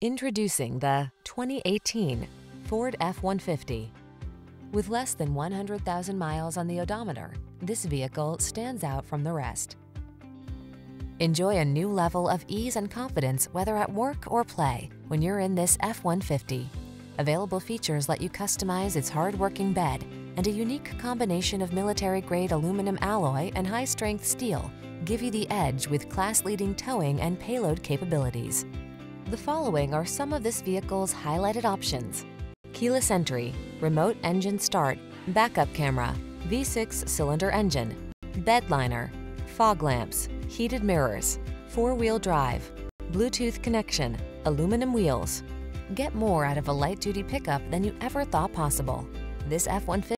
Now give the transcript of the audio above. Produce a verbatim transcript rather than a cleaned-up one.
Introducing the twenty eighteen Ford F one fifty. With less than one hundred thousand miles on the odometer, this vehicle stands out from the rest. Enjoy a new level of ease and confidence, whether at work or play, when you're in this F one fifty. Available features let you customize its hard-working bed, and a unique combination of military-grade aluminum alloy and high-strength steel give you the edge with class-leading towing and payload capabilities. The following are some of this vehicle's highlighted options: keyless entry, remote engine start, backup camera, V six cylinder engine, bed liner, fog lamps, heated mirrors, four-wheel drive, Bluetooth connection, aluminum wheels. Get more out of a light-duty pickup than you ever thought possible. This F one fifty